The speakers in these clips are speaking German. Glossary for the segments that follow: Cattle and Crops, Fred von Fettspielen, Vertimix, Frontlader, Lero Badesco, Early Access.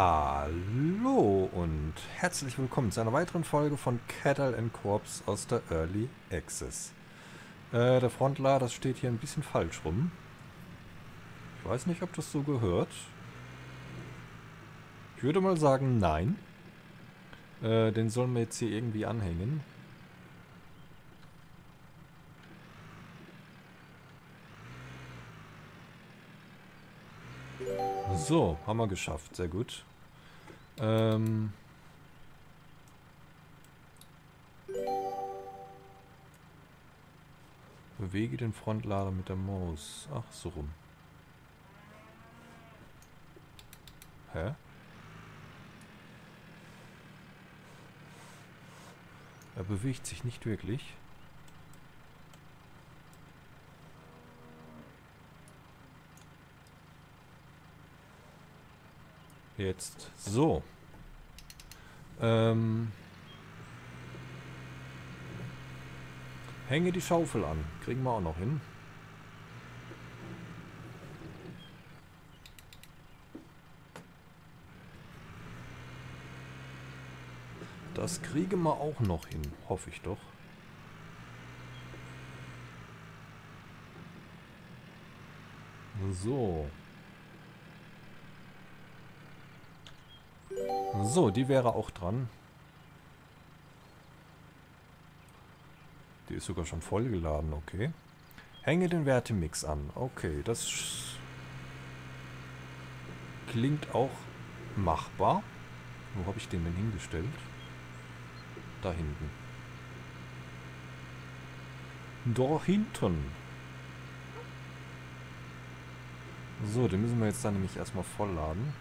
Hallo und herzlich willkommen zu einer weiteren Folge von Cattle and Crops aus der Early Access. Der Frontlader, das steht hier ein bisschen falsch rum. Ich weiß nicht, ob das so gehört. Ich würde mal sagen, nein. Den sollen wir jetzt hier irgendwie anhängen. So, haben wir geschafft. Sehr gut. Bewege den Frontlader mit der Maus. Ach, so rum. Hä? Er bewegt sich nicht wirklich. Jetzt so. Hänge die Schaufel an. Kriegen wir auch noch hin. Das kriegen wir auch noch hin. Hoffe ich doch. So. So, die wäre auch dran. Die ist sogar schon vollgeladen, okay. Hänge den Vertimix an. Okay, das klingt auch machbar. Wo habe ich den denn hingestellt? Da hinten. Doch hinten. So, den müssen wir jetzt dann nämlich erstmal vollladen.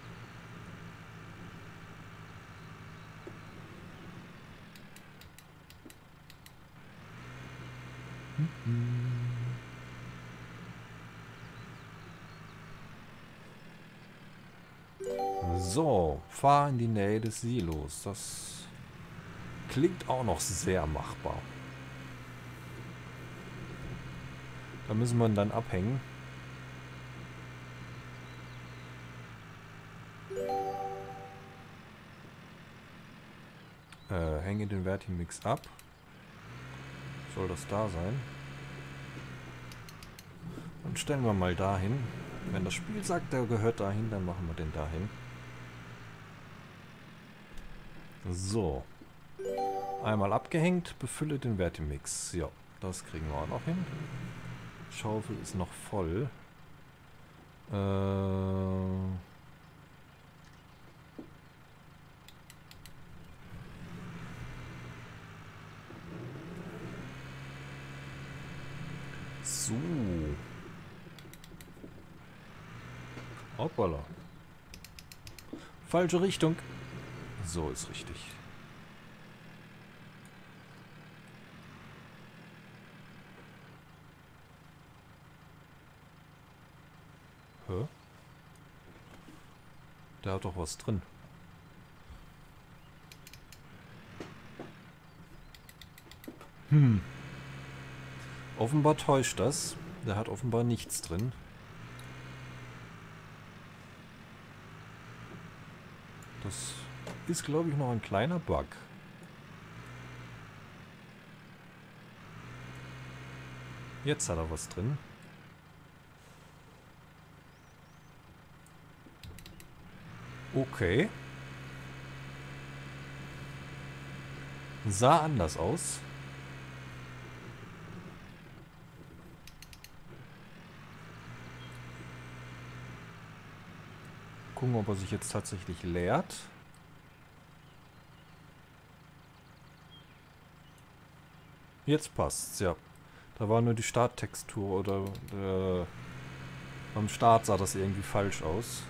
So, fahr in die Nähe des Silos. Das klingt auch noch sehr machbar. Da müssen wir ihn dann abhängen. Hänge den Vertimix ab. Soll das da sein? Und stellen wir mal dahin. Wenn das Spiel sagt, der gehört dahin, dann machen wir den dahin. So. Einmal abgehängt, befülle den Vertimix. Ja, das kriegen wir auch noch hin. Schaufel ist noch voll. So. Hoppala. Falsche Richtung. So ist richtig. Hä? Da hat doch was drin. Offenbar täuscht das. Der hat offenbar nichts drin. Das ist, glaube ich, noch ein kleiner Bug. Jetzt hat er was drin. Okay. Sah anders aus. Gucken, ob er sich jetzt tatsächlich leert. Jetzt passt's, ja. Da war nur die Starttextur oder am Start sah das irgendwie falsch aus.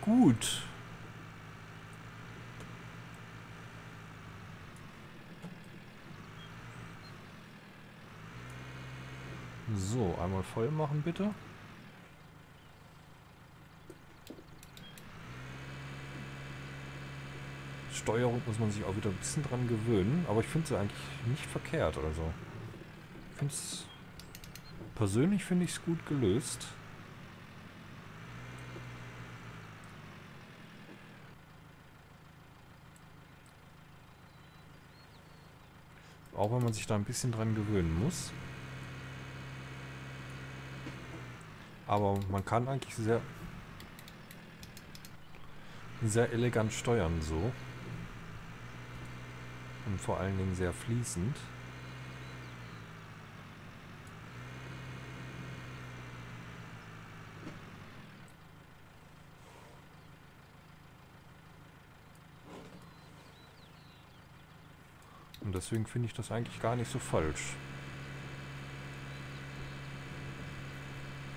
Gut. So, einmal voll machen bitte. Steuerung muss man sich auch wieder ein bisschen dran gewöhnen, aber ich finde sie eigentlich nicht verkehrt. Also, persönlich finde ich es gut gelöst. Auch wenn man sich da ein bisschen dran gewöhnen muss. Aber man kann eigentlich sehr, sehr elegant steuern so. Und vor allen Dingen sehr fließend. Und deswegen finde ich das eigentlich gar nicht so falsch.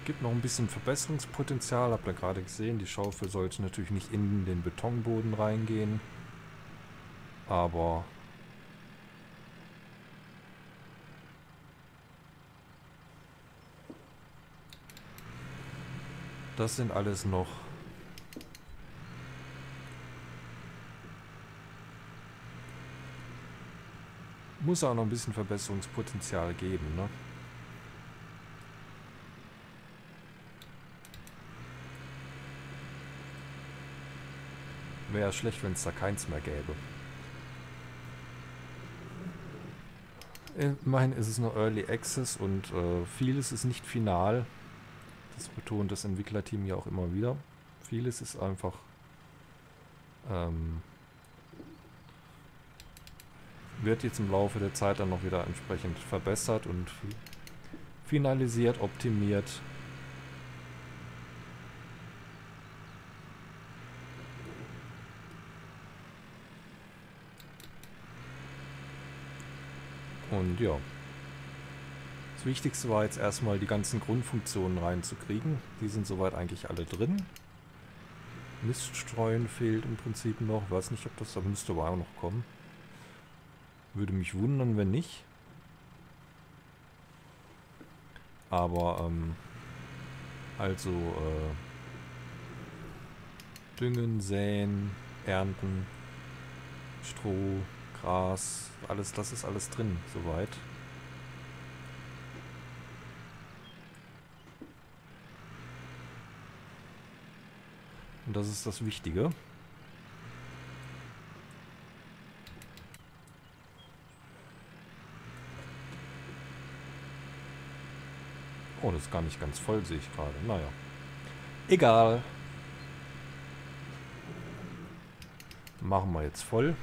Gibt noch ein bisschen Verbesserungspotenzial, habt ihr gerade gesehen. Die Schaufel sollte natürlich nicht in den Betonboden reingehen. Aber das sind alles noch muss auch noch ein bisschen Verbesserungspotenzial geben, ne? Wäre ja schlecht, wenn es da keins mehr gäbe. Immerhin ist es nur Early Access und vieles ist nicht final. Das betont das Entwicklerteam ja auch immer wieder. Vieles ist einfach wird jetzt im Laufe der Zeit dann noch wieder entsprechend verbessert und finalisiert, optimiert. Und ja, das Wichtigste war jetzt erstmal die ganzen Grundfunktionen reinzukriegen. Die sind soweit eigentlich alle drin. Miststreuen fehlt im Prinzip noch. Weiß nicht, ob das da müsste aber auch noch kommen. Würde mich wundern, wenn nicht. Aber, also, düngen, säen, ernten, Stroh, Gras, alles, das ist alles drin, soweit. Und das ist das Wichtige. Oh, das ist gar nicht ganz voll, sehe ich gerade. Naja. Egal. Machen wir jetzt voll.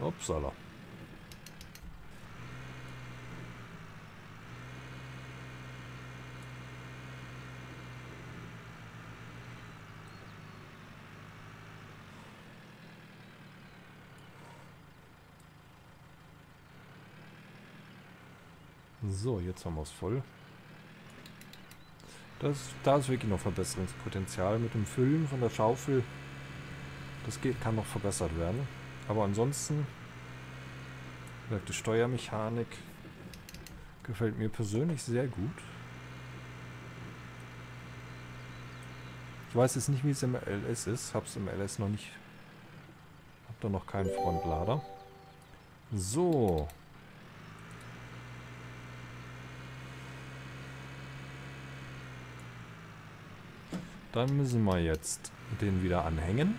Upsala. So, jetzt haben wir es voll. Da ist wirklich noch Verbesserungspotenzial mit dem Füllen von der Schaufel. Das kann noch verbessert werden. Aber ansonsten, die Steuermechanik gefällt mir persönlich sehr gut. Ich weiß jetzt nicht, wie es im LS ist. Hab's im LS noch nicht. Hab da noch keinen Frontlader. So. Dann müssen wir jetzt den wieder anhängen.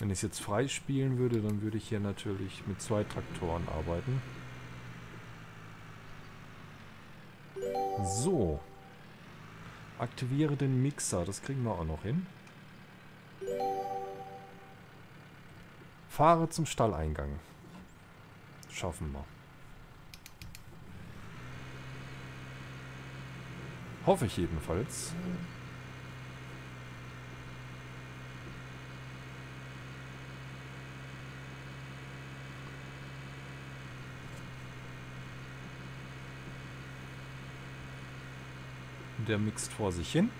Wenn ich es jetzt frei spielen würde, dann würde ich hier natürlich mit 2 Traktoren arbeiten. So. Aktiviere den Mixer, das kriegen wir auch noch hin. Fahre zum Stalleingang. Schaffen wir. Hoffe ich jedenfalls. Der mixt vor sich hin.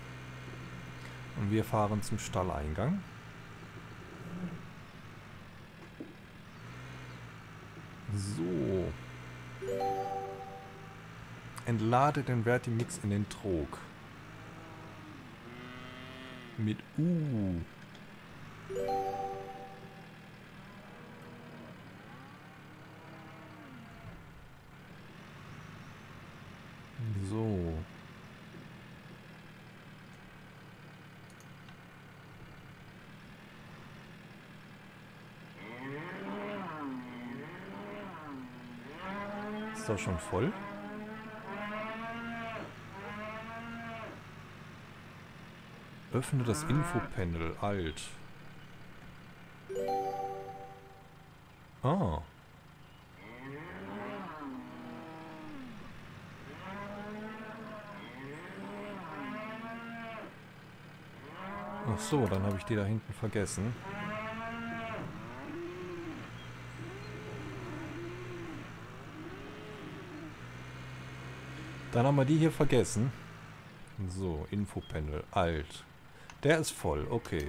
Und wir fahren zum Stalleingang. So. Entlade den Vertimix in den Trog. Mit U. So. Ist doch schon voll. Öffne das Infopanel. Alt. Ah. Ach so, dann habe ich die da hinten vergessen. Dann haben wir die hier vergessen. So, Infopanel. Alt. Der ist voll, okay.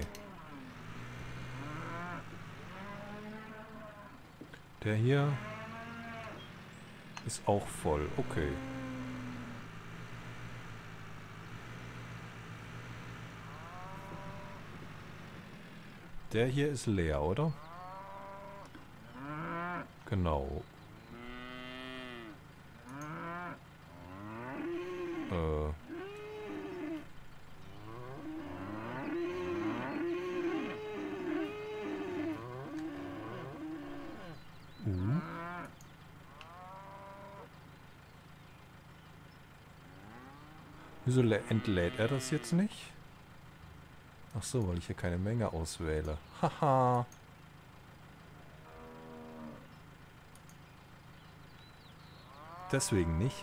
Der hier ist auch voll, okay. Der hier ist leer, oder? Genau. Wieso entlädt er das jetzt nicht? Ach so, weil ich hier keine Menge auswähle. Haha. Deswegen nicht.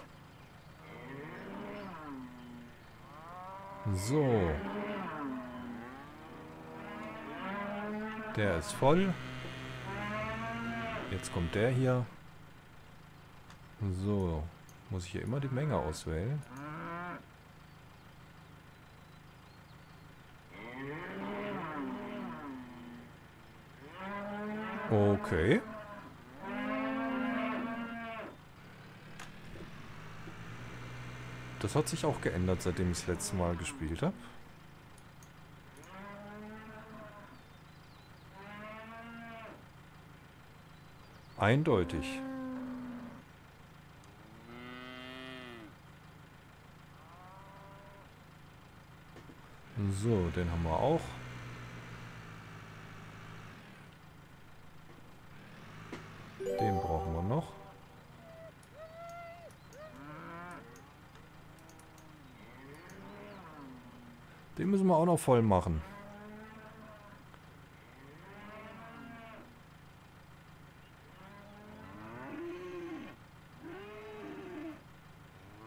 So. Der ist voll. Jetzt kommt der hier. So. Muss ich hier immer die Menge auswählen? Okay. Das hat sich auch geändert, seitdem ich das letzte Mal gespielt habe. Eindeutig. So, den haben wir auch. Den brauchen wir noch. Den müssen wir auch noch voll machen.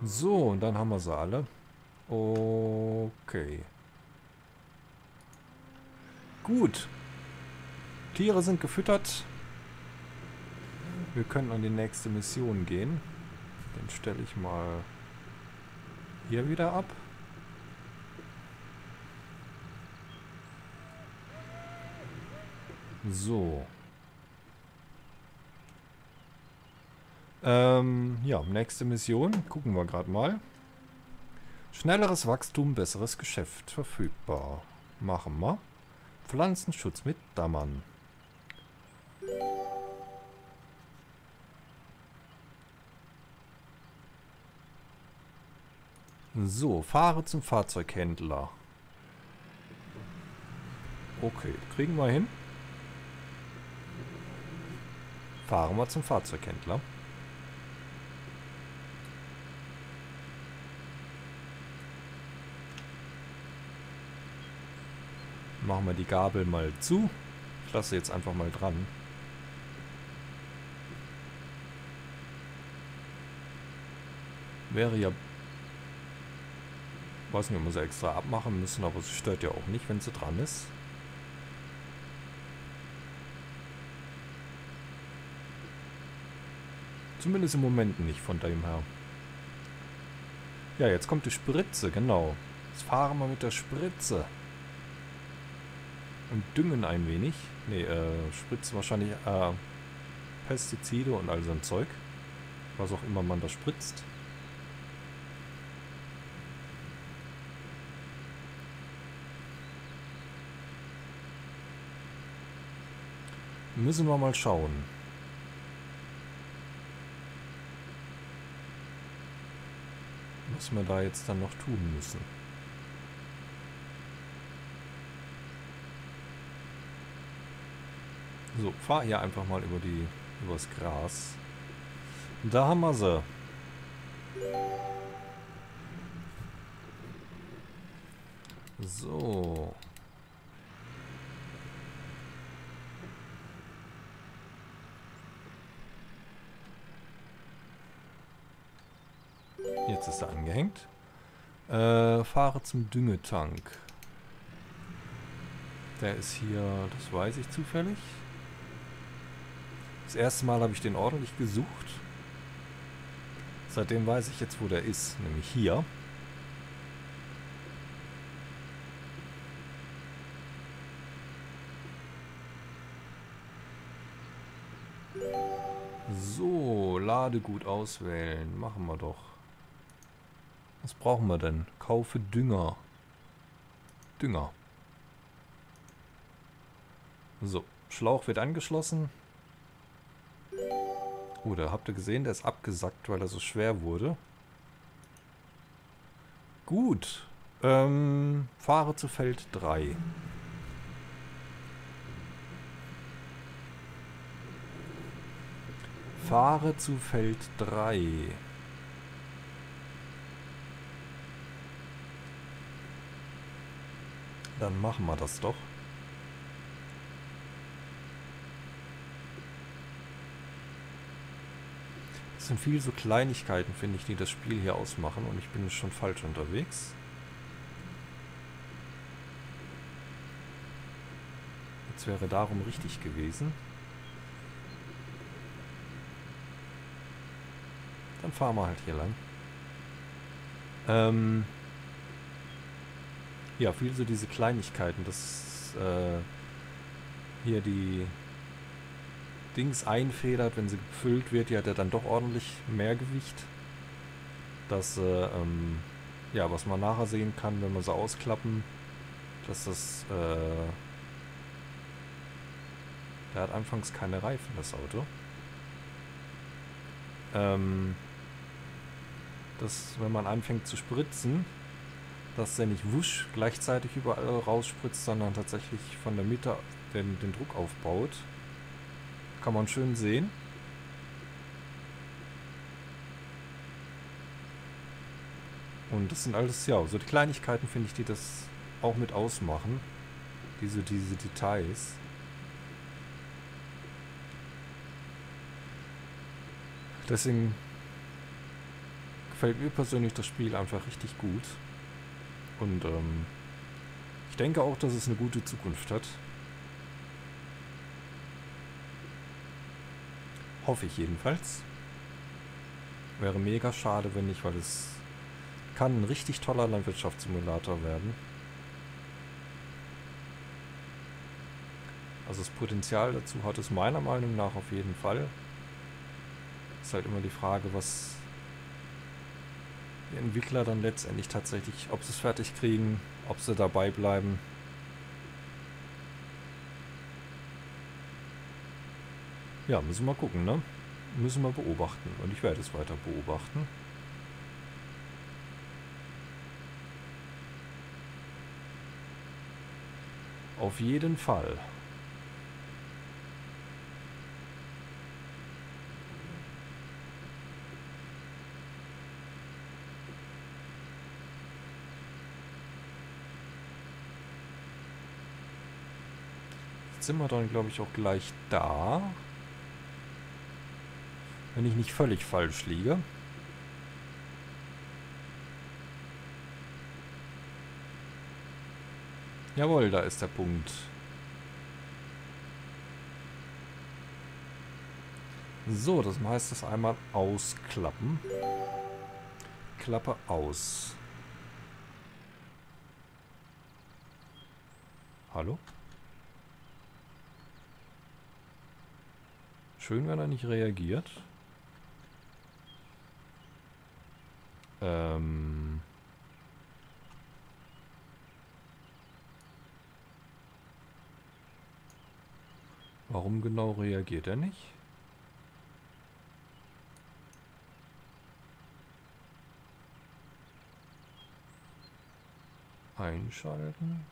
So, und dann haben wir sie alle. Okay. Gut. Tiere sind gefüttert. Wir können an die nächste Mission gehen. Den stelle ich mal hier wieder ab. So. Ja, nächste Mission. Gucken wir gerade mal. Schnelleres Wachstum, besseres Geschäft verfügbar. Machen wir. Pflanzenschutz mit Dammern. So, fahre zum Fahrzeughändler. Okay, kriegen wir hin. Fahren wir zum Fahrzeughändler. Machen wir die Gabel mal zu. Ich lasse jetzt einfach mal dran. Wäre ja... Ich weiß nicht, ob wir sie extra abmachen müssen, aber es stört ja auch nicht, wenn sie dran ist. Zumindest im Moment nicht, von dem her. Ja, jetzt kommt die Spritze, genau. Jetzt fahren wir mit der Spritze. Und düngen ein wenig. Ne, spritzen wahrscheinlich Pestizide und all so ein Zeug. Was auch immer man da spritzt. Müssen wir mal schauen. was wir da jetzt dann noch tun müssen. So, fahr hier einfach mal übers Gras. Da haben wir sie. So. Jetzt ist er angehängt. Fahre zum Düngetank. Der ist hier, das weiß ich zufällig. Das erste Mal habe ich den ordentlich gesucht. Seitdem weiß ich jetzt, wo der ist, nämlich hier. So, Ladegut auswählen. Machen wir doch. Was brauchen wir denn? Kaufe Dünger. Dünger. So, Schlauch wird angeschlossen. Oh, da habt ihr gesehen, der ist abgesackt, weil er so schwer wurde. Gut. Fahre zu Feld 3. Fahre zu Feld 3. Dann machen wir das doch. Das sind viele so Kleinigkeiten, finde ich, die das Spiel hier ausmachen. Und ich bin jetzt schon falsch unterwegs. Jetzt wäre darum richtig gewesen. Dann fahren wir halt hier lang. Ja, viel so diese Kleinigkeiten, dass hier die Dings einfedert, wenn sie gefüllt wird, die hat ja dann doch ordentlich mehr Gewicht. Das, ja, was man nachher sehen kann, wenn wir sie ausklappen, dass das, der hat anfangs keine Reifen, das Auto. Dass, wenn man anfängt zu spritzen, dass der nicht wusch gleichzeitig überall rausspritzt, sondern tatsächlich von der Mitte den Druck aufbaut. Kann man schön sehen. Und das sind alles, ja, so die Kleinigkeiten, finde ich, die das auch mit ausmachen. Diese Details. Deswegen gefällt mir persönlich das Spiel einfach richtig gut. Und ich denke auch, dass es eine gute Zukunft hat. Hoffe ich jedenfalls. Wäre mega schade, wenn nicht, weil es kann ein richtig toller Landwirtschaftssimulator werden. Also das Potenzial dazu hat es meiner Meinung nach auf jeden Fall. Ist halt immer die Frage, was die Entwickler dann letztendlich tatsächlich, ob sie es fertig kriegen, ob sie dabei bleiben. Ja, müssen wir gucken, ne? Müssen wir beobachten. Und ich werde es weiter beobachten. Auf jeden Fall. Jetzt sind wir dann, glaube ich, auch gleich da. Wenn ich nicht völlig falsch liege. Jawohl, da ist der Punkt. So, das heißt, das einmal ausklappen. Klappe aus. Hallo? Schön, wenn er nicht reagiert. Warum genau reagiert er nicht? Einschalten.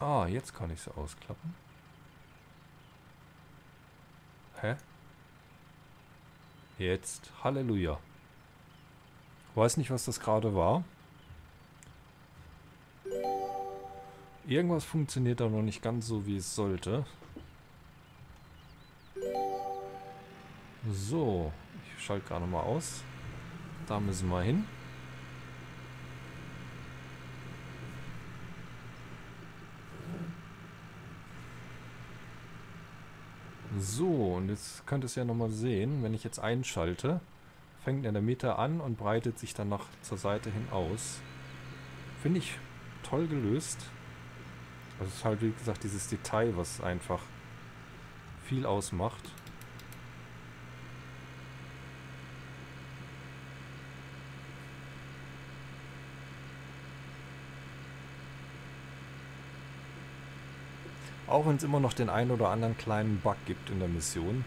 Ah, jetzt kann ich sie ausklappen. Hä? Jetzt. Halleluja. Weiß nicht, was das gerade war. Irgendwas funktioniert da noch nicht ganz so, wie es sollte. So. Ich schalte gerade mal aus. Da müssen wir hin. So, und jetzt könnt ihr es ja nochmal sehen, wenn ich jetzt einschalte, fängt er in der Mitte an und breitet sich dann nach zur Seite hin aus. Finde ich toll gelöst. Also es ist halt, wie gesagt, dieses Detail, was einfach viel ausmacht. Auch wenn es immer noch den einen oder anderen kleinen Bug gibt in der Mission.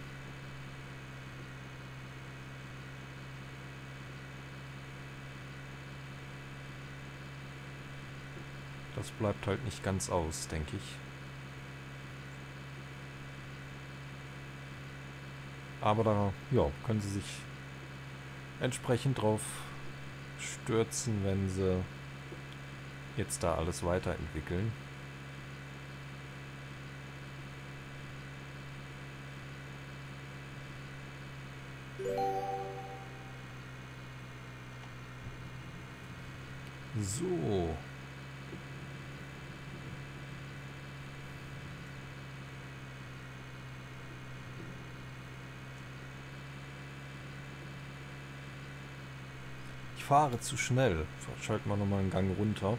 Das bleibt halt nicht ganz aus, denke ich. Aber da, ja, können Sie sich entsprechend drauf stürzen, wenn Sie jetzt da alles weiterentwickeln. So. Ich fahre zu schnell. Schalten wir nochmal einen Gang runter.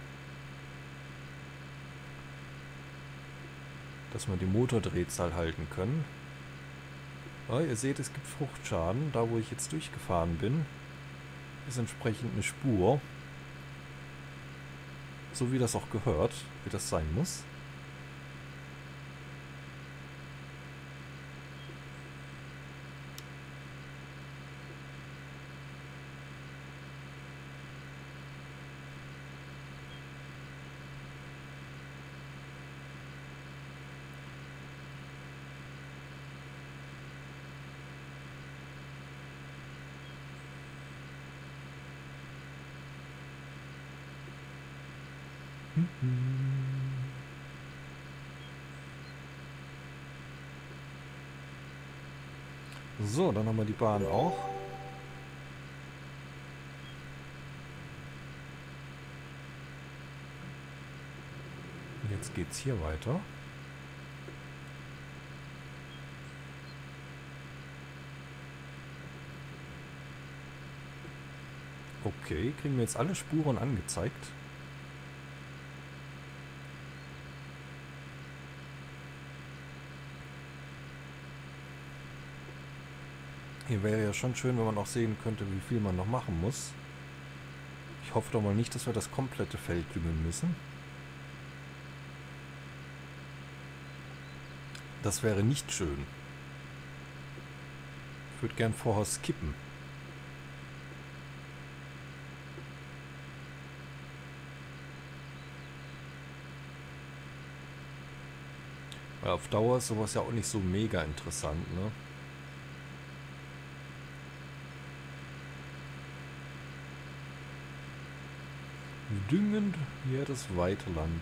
Dass wir die Motordrehzahl halten können. Ja, ihr seht, es gibt Fruchtschaden. Da, wo ich jetzt durchgefahren bin, ist entsprechend eine Spur. So wie das auch gehört, wie das sein muss. So, dann haben wir die Bahn auch. Jetzt geht's hier weiter. Okay, kriegen wir jetzt alle Spuren angezeigt. Hier wäre ja schon schön, wenn man auch sehen könnte, wie viel man noch machen muss. Ich hoffe doch mal nicht, dass wir das komplette Feld düngen müssen. Das wäre nicht schön. Ich würde gern vorher skippen. Weil auf Dauer ist sowas ja auch nicht so mega interessant, ne? Düngend, ja, das weite Land.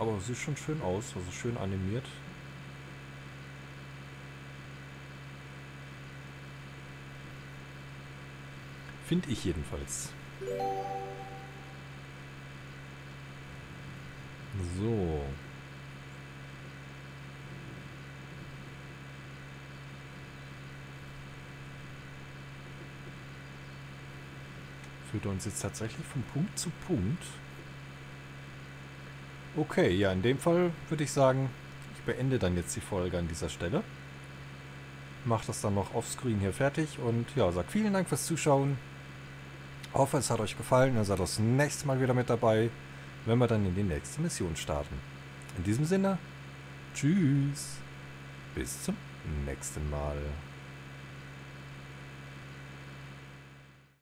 Aber es sieht schon schön aus, also schön animiert. Finde ich jedenfalls. So. Führt uns jetzt tatsächlich von Punkt zu Punkt. Okay, ja, in dem Fall würde ich sagen, ich beende dann jetzt die Folge an dieser Stelle. Mache das dann noch offscreen hier fertig und ja, sag vielen Dank fürs Zuschauen. Hoffe, es hat euch gefallen. Dann seid das nächste Mal wieder mit dabei, wenn wir dann in die nächste Mission starten. In diesem Sinne, tschüss. Bis zum nächsten Mal.